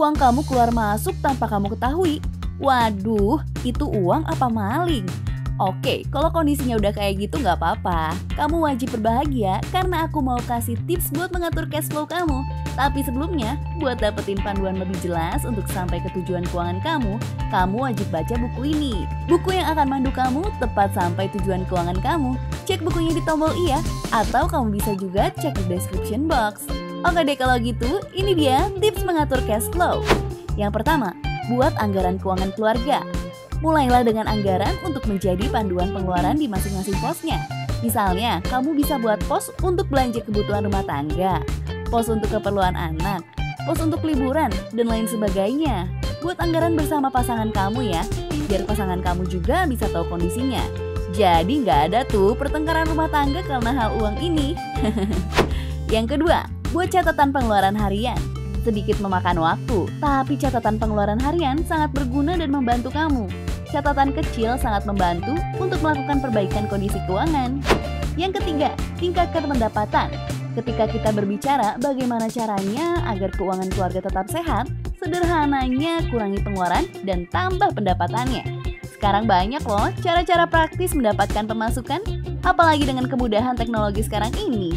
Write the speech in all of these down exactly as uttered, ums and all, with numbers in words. uang kamu keluar masuk tanpa kamu ketahui. Waduh, itu uang apa maling? Oke, kalau kondisinya udah kayak gitu nggak apa-apa. Kamu wajib berbahagia karena aku mau kasih tips buat mengatur cash flow kamu. Tapi sebelumnya, buat dapetin panduan lebih jelas untuk sampai ke tujuan keuangan kamu, kamu wajib baca buku ini. Buku yang akan mandu kamu tepat sampai tujuan keuangan kamu. Cek bukunya di tombol i ya, atau kamu bisa juga cek di description box. Oke deh kalau gitu, ini dia tips mengatur cash flow. Yang pertama, buat anggaran keuangan keluarga. Mulailah dengan anggaran untuk menjadi panduan pengeluaran di masing-masing posnya. Misalnya, kamu bisa buat pos untuk belanja kebutuhan rumah tangga, pos untuk keperluan anak, pos untuk liburan, dan lain sebagainya. Buat anggaran bersama pasangan kamu ya, biar pasangan kamu juga bisa tahu kondisinya. Jadi nggak ada tuh pertengkaran rumah tangga karena hal uang ini. Yang kedua, buat catatan pengeluaran harian. Sedikit memakan waktu, tapi catatan pengeluaran harian sangat berguna dan membantu kamu. Catatan kecil sangat membantu untuk melakukan perbaikan kondisi keuangan. Yang ketiga, tingkatkan pendapatan. Ketika kita berbicara bagaimana caranya agar keuangan keluarga tetap sehat, sederhananya kurangi pengeluaran dan tambah pendapatannya. Sekarang banyak loh cara-cara praktis mendapatkan pemasukan, apalagi dengan kemudahan teknologi sekarang ini.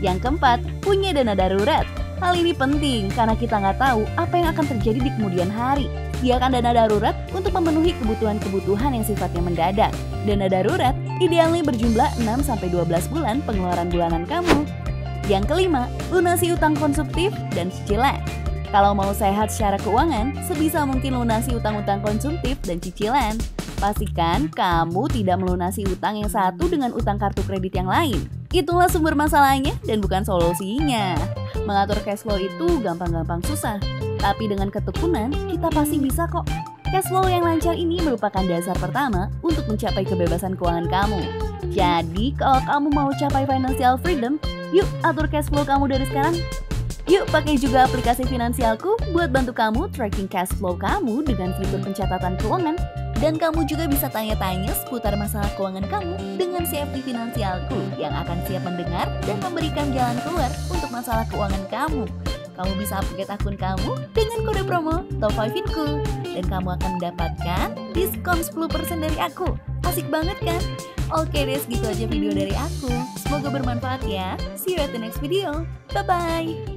Yang keempat, punya dana darurat. Hal ini penting karena kita nggak tahu apa yang akan terjadi di kemudian hari. Dia akan dana darurat untuk memenuhi kebutuhan-kebutuhan yang sifatnya mendadak. Dana darurat idealnya berjumlah enam sampai dua belas bulan pengeluaran bulanan kamu. Yang kelima, lunasi utang konsumtif dan cicilan. Kalau mau sehat secara keuangan, sebisa mungkin lunasi utang-utang konsumtif dan cicilan. Pastikan kamu tidak melunasi utang yang satu dengan utang kartu kredit yang lain. Itulah sumber masalahnya dan bukan solusinya. Mengatur cash flow itu gampang-gampang susah, tapi dengan ketekunan kita pasti bisa kok. Cash flow yang lancar ini merupakan dasar pertama untuk mencapai kebebasan keuangan kamu. Jadi kalau kamu mau capai financial freedom, yuk atur cash flow kamu dari sekarang. Yuk pakai juga aplikasi Finansialku buat bantu kamu tracking cash flow kamu dengan fitur pencatatan keuangan. Dan kamu juga bisa tanya-tanya seputar masalah keuangan kamu dengan C F P Finansialku yang akan siap mendengar dan memberikan jalan keluar untuk masalah keuangan kamu. Kamu bisa update akun kamu dengan kode promo top five finku dan kamu akan mendapatkan diskon sepuluh persen dari aku. Asik banget kan? Oke deh, segitu aja video dari aku. Semoga bermanfaat ya. See you at the next video. Bye-bye.